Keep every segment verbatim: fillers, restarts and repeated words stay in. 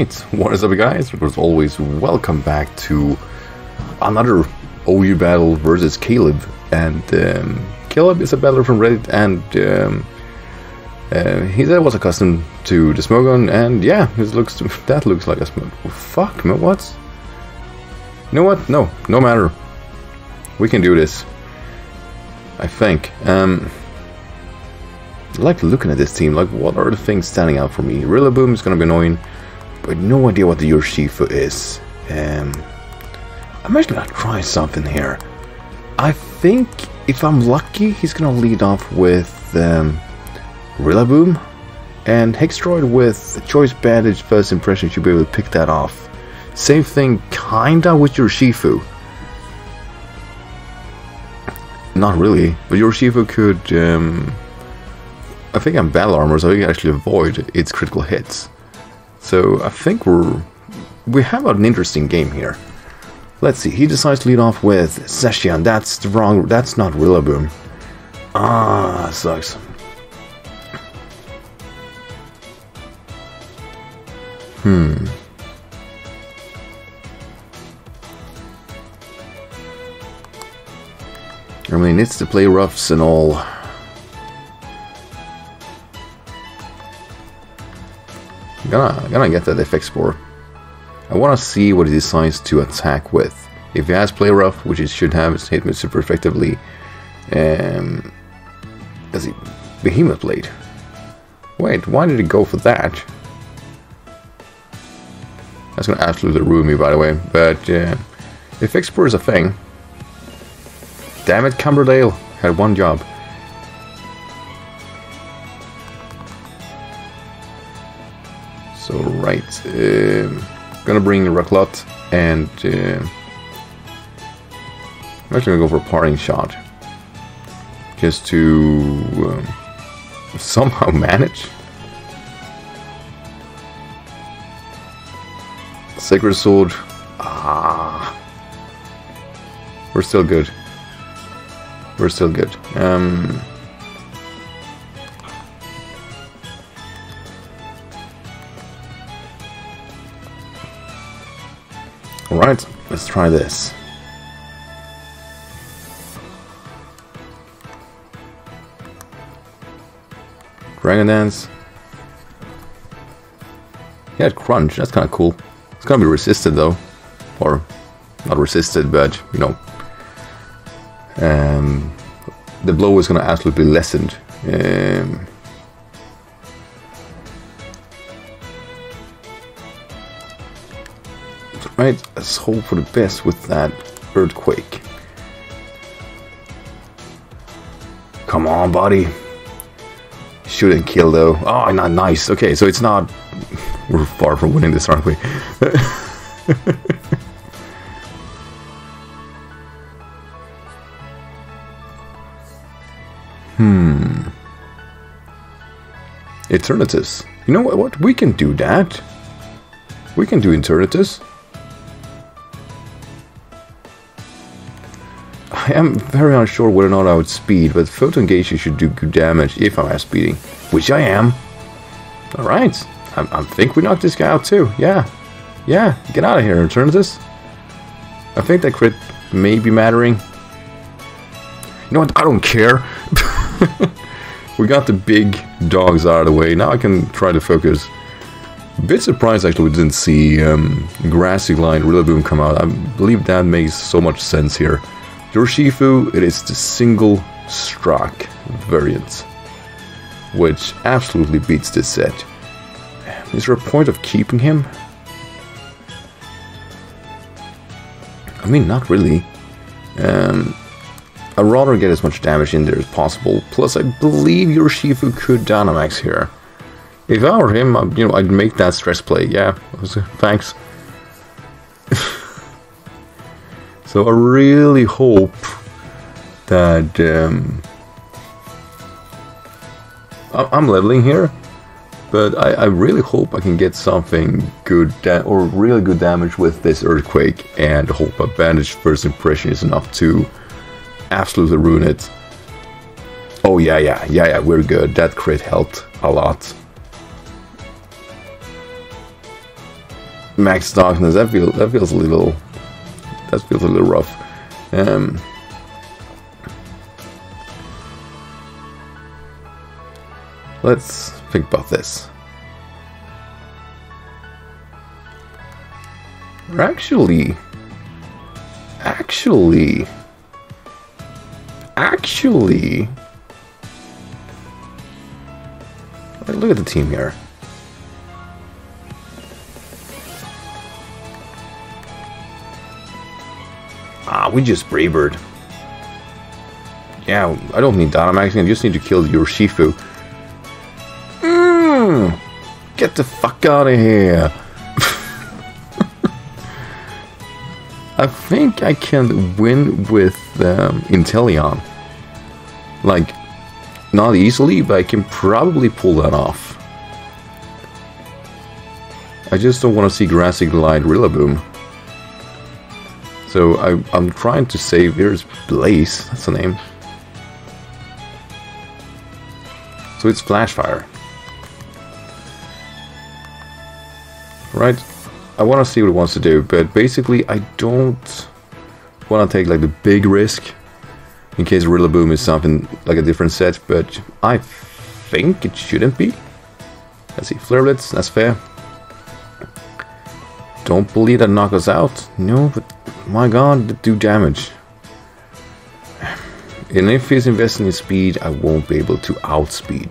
Alright, what is up guys? As always, welcome back to another O U battle versus Caleb. And um, Caleb is a battler from Reddit, and um, uh, he said was accustomed to the Smogon, and yeah, this looks to, that looks like a Smogon. Fuck, no, what? You know what? No, no matter. We can do this, I think. Um, I like looking at this team, like what are the things standing out for me? Rillaboom is gonna be annoying, but no idea what the Urshifu is. Um, I'm actually gonna try something here. I think if I'm lucky, he's gonna lead off with um, Rillaboom, and Hextroid with Choice Bandage First Impression should be able to pick that off. Same thing kinda with Urshifu. Not really, but Urshifu could... Um, I think I'm battle armor, so I can actually avoid its critical hits. So I think we're we have an interesting game here. Let's see. He decides to lead off with Zacian. That's the wrong. That's not Rillaboom. Ah, that sucks. Hmm. I mean, it's the play roughs and all. Gonna, gonna get that F X Spore. I wanna see what he decides to attack with. If he has Play Rough, which he should have, it's hit me super effectively. Um, does he? Behemoth Blade. Wait, why did he go for that? That's gonna absolutely ruin me, by the way. But uh, F X Spore is a thing. Damn it, Camberdale had one job. So right, um, gonna bring Raklot, and uh, I'm actually gonna go for a parting shot, just to um, somehow manage. Sacred Sword, ah, we're still good. We're still good. Um. Alright, let's try this. Dragon Dance. He had Crunch, that's kind of cool. It's gonna be resisted though. Or, not resisted, but, you know. Um, the blow is gonna absolutely be lessened. Um, Right, let's hope for the best with that Earthquake. Come on, buddy. Shouldn't kill though. Oh, not nice. Okay, so it's not... We're far from winning this, aren't we? hmm. Eternatus. You know what, what? We can do that. We can do Eternatus. I am very unsure whether or not I would speed, but Photon Geyser should do good damage if I'm out speeding, which I am. Alright, I, I think we knocked this guy out too, yeah. Yeah, get out of here, Eternatus. I think that crit may be mattering. You know what, I don't care. We got the big dogs out of the way, now I can try to focus. A bit surprised actually we didn't see um, Grassy Glide, Rillaboom come out. I believe that makes so much sense here. Urshifu, it is the single struck variant, which absolutely beats this set. Is there a point of keeping him? I mean, not really. Um, I'd rather get as much damage in there as possible. Plus, I believe Urshifu could Dynamax here. If I were him, I'd, you know, I'd make that stress play. Yeah, thanks. So I really hope that um, I'm leveling here, but I, I really hope I can get something good or really good damage with this Earthquake, and hope a bandage first impression is enough to absolutely ruin it. Oh yeah, yeah, yeah, yeah, we're good. That crit helped a lot. max darkness. That feels that feels a little that feels a little rough. Um, let's think about this. We're actually, actually, actually. Look at the team here. Ah, we just Brave Bird. Yeah, I don't need Dynamax. I just need to kill Urshifu. Mm, get the fuck out of here. I think I can win with um, Inteleon. Like, not easily, but I can probably pull that off. I just don't want to see Grassy Glide Rillaboom. So I, I'm trying to save... Here's Blaze, that's the name. So it's Flashfire. Right, I want to see what it wants to do, but basically I don't want to take like the big risk in case Rillaboom is something like a different set, but I think it shouldn't be. Let's see, Flare Blitz, that's fair. Don't believe that knock us out. No, but my god, that do damage. And if he's investing in speed, I won't be able to outspeed.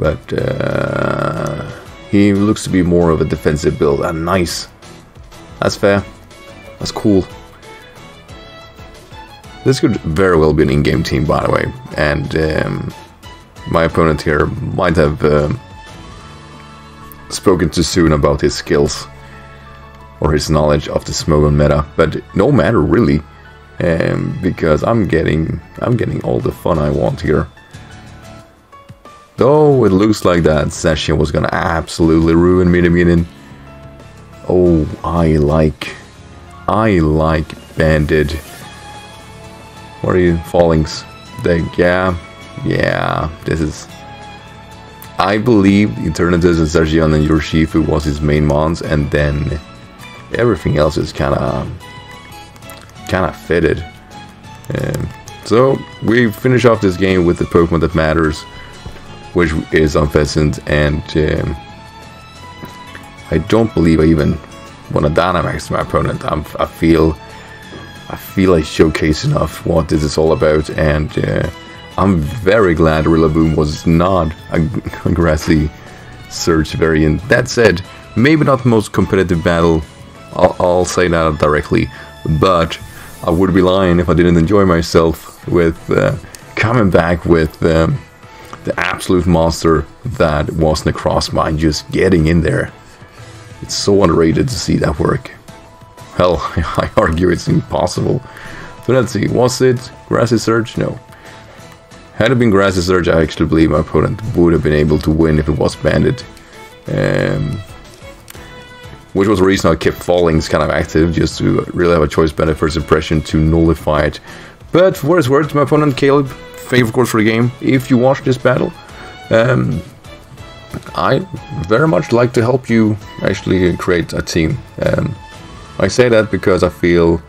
But uh, he looks to be more of a defensive build. Ah, nice. That's fair. That's cool. This could very well be an in-game team, by the way, and um, my opponent here might have uh, spoken too soon about his skills or his knowledge of the Smogon meta. But no matter really, um, because I'm getting I'm getting all the fun I want here. Though it looks like that Zacian was gonna absolutely ruin me the meeting. Oh, I like I like Bandit. What are you, Fallings? They, yeah, yeah, this is... I believe Eternatus and Zacian and Urshifu was his main mons, and then everything else is kind of kind of fitted. Um, so we finish off this game with the Pokemon that matters, which is Unfezant, and um, I don't believe I even want to Dynamax my opponent. I'm, I feel... I feel I showcase enough what this is all about, and uh, I'm very glad Rillaboom was not a, a Grassy Surge variant. That said, maybe not the most competitive battle, I'll, I'll say that directly, but I would be lying if I didn't enjoy myself with uh, coming back with um, the absolute monster that was Necrozma and just getting in there. It's so underrated to see that work. Hell, I argue it's impossible. So let's see, was it Grassy Surge? No. Had it been Grassy Surge, I actually believe my opponent would have been able to win if it was Bandit. Um, which was the reason I kept Fallings kind of active, just to really have a choice better first impression to nullify it. But for what it's worth, my opponent Caleb, thank you of course for the game. If you watch this battle, um, I very much like to help you actually create a team. Um, I say that because I feel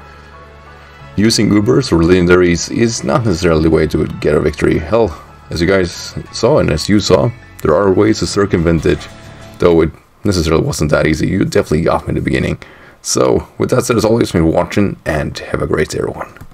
using Ubers or legendaries is not necessarily the way to get a victory. Hell, as you guys saw and as you saw, there are ways to circumvent it, though it necessarily wasn't that easy. You definitely got me in the beginning. So, with that said, as always, thank you for watching and have a great day, everyone.